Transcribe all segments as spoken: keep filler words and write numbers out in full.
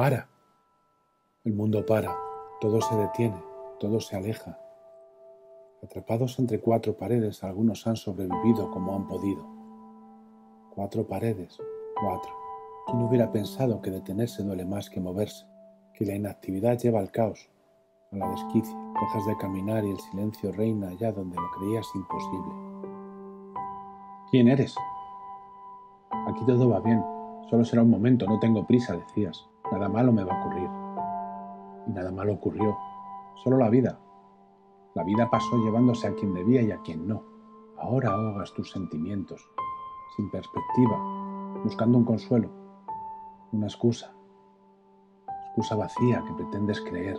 para. El mundo para, todo se detiene, todo se aleja. Atrapados entre cuatro paredes, algunos han sobrevivido como han podido. Cuatro paredes, cuatro. ¿Quién hubiera pensado que detenerse duele más que moverse? Que la inactividad lleva al caos, a la desquicia. Dejas de caminar y el silencio reina allá donde lo creías imposible. ¿Quién eres? Aquí todo va bien, solo será un momento, no tengo prisa, decías. Nada malo me va a ocurrir. Y nada malo ocurrió, solo la vida. La vida pasó llevándose a quien debía y a quien no. Ahora ahogas tus sentimientos, sin perspectiva, buscando un consuelo, una excusa, excusa vacía que pretendes creer.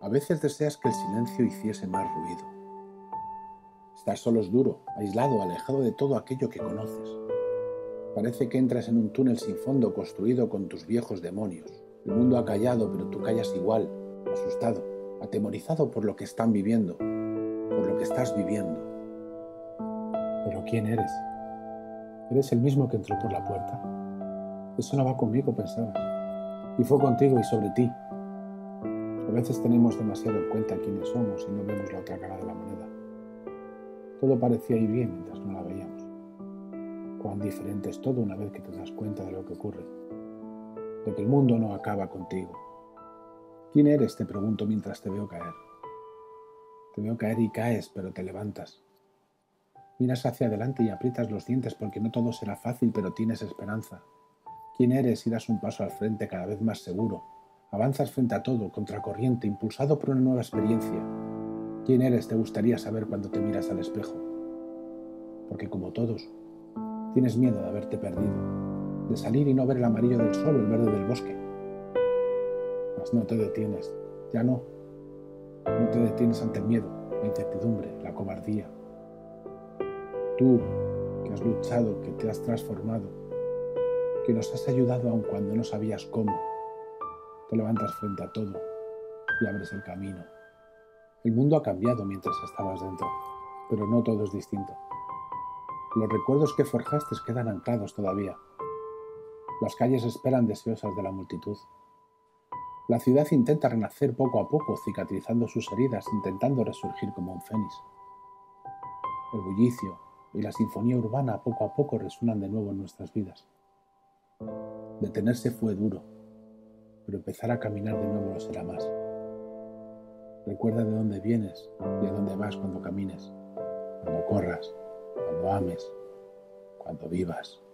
A veces deseas que el silencio hiciese más ruido. Estar solo es duro, aislado, alejado de todo aquello que conoces. Parece que entras en un túnel sin fondo construido con tus viejos demonios. El mundo ha callado, pero tú callas igual. Asustado, atemorizado por lo que están viviendo, por lo que estás viviendo. ¿Pero quién eres? ¿Eres el mismo que entró por la puerta? Eso no va conmigo, pensabas. Y fue contigo y sobre ti. A veces tenemos demasiado en cuenta quiénes somos y no vemos la otra cara de la moneda. Todo parecía ir bien mientras no la veíamos. Cuán diferente es todo una vez que te das cuenta de lo que ocurre, de que el mundo no acaba contigo. ¿Quién eres?, te pregunto mientras te veo caer. Te veo caer y caes, pero te levantas. Miras hacia adelante y aprietas los dientes porque no todo será fácil, pero tienes esperanza. ¿Quién eres?, y das un paso al frente cada vez más seguro. Avanzas frente a todo, contracorriente, impulsado por una nueva experiencia. ¿Quién eres?, te gustaría saber cuando te miras al espejo. Porque como todos, tienes miedo de haberte perdido, de salir y no ver el amarillo del sol o el verde del bosque. No te detienes, ya no. No te detienes ante el miedo, la incertidumbre, la cobardía. Tú, que has luchado, que te has transformado, que nos has ayudado aun cuando no sabías cómo, te levantas frente a todo y abres el camino. El mundo ha cambiado mientras estabas dentro, pero no todo es distinto. Los recuerdos que forjaste quedan anclados todavía. Las calles esperan deseosas de la multitud. La ciudad intenta renacer poco a poco, cicatrizando sus heridas, intentando resurgir como un fénix. El bullicio y la sinfonía urbana poco a poco resuenan de nuevo en nuestras vidas. Detenerse fue duro, pero empezar a caminar de nuevo lo será más. Recuerda de dónde vienes y a dónde vas cuando camines, cuando corras, cuando ames, cuando vivas.